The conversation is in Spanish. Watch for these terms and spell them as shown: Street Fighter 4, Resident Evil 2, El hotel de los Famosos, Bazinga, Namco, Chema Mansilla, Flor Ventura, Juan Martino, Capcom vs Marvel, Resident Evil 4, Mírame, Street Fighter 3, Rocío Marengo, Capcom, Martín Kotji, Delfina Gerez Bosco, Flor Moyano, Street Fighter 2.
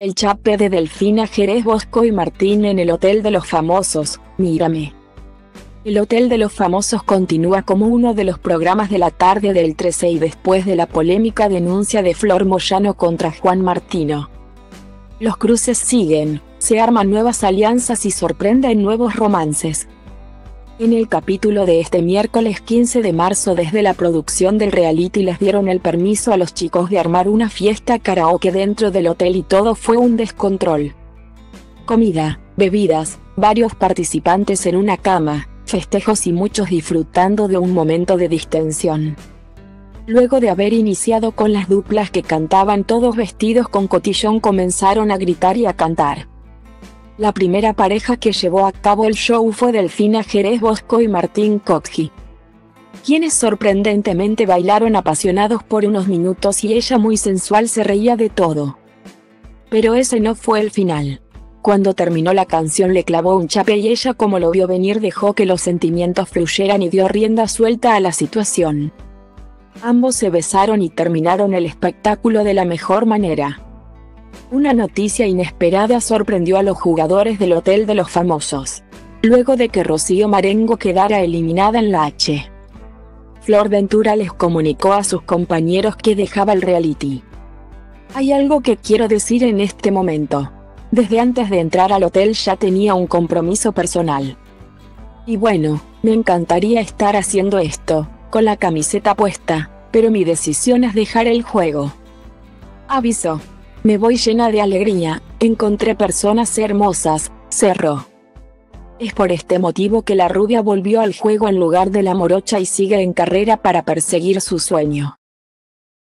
El chat de Delfina Gerez Bosco y Martín en el Hotel de los Famosos, Mírame. El Hotel de los Famosos continúa como uno de los programas de la tarde del 13 y después de la polémica denuncia de Flor Moyano contra Juan Martino. Los cruces siguen, se arman nuevas alianzas y sorprenden nuevos romances. En el capítulo de este miércoles 15 de marzo desde la producción del reality les dieron el permiso a los chicos de armar una fiesta karaoke dentro del hotel y todo fue un descontrol. Comida, bebidas, varios participantes en una cama, festejos y muchos disfrutando de un momento de distensión. Luego de haber iniciado con las duplas que cantaban todos vestidos con cotillón comenzaron a gritar y a cantar. La primera pareja que llevó a cabo el show fue Delfina Gerez Bosco y Martín Kotji, quienes sorprendentemente bailaron apasionados por unos minutos y ella muy sensual se reía de todo. Pero ese no fue el final. Cuando terminó la canción le clavó un chape y ella, como lo vio venir, dejó que los sentimientos fluyeran y dio rienda suelta a la situación. Ambos se besaron y terminaron el espectáculo de la mejor manera. Una noticia inesperada sorprendió a los jugadores del Hotel de los Famosos, luego de que Rocío Marengo quedara eliminada en la H. Flor Ventura les comunicó a sus compañeros que dejaba el reality. Hay algo que quiero decir en este momento. Desde antes de entrar al hotel ya tenía un compromiso personal. Y bueno, me encantaría estar haciendo esto, con la camiseta puesta, pero mi decisión es dejar el juego. Aviso. Me voy llena de alegría, encontré personas hermosas, cerró. Es por este motivo que la rubia volvió al juego en lugar de la morocha y sigue en carrera para perseguir su sueño.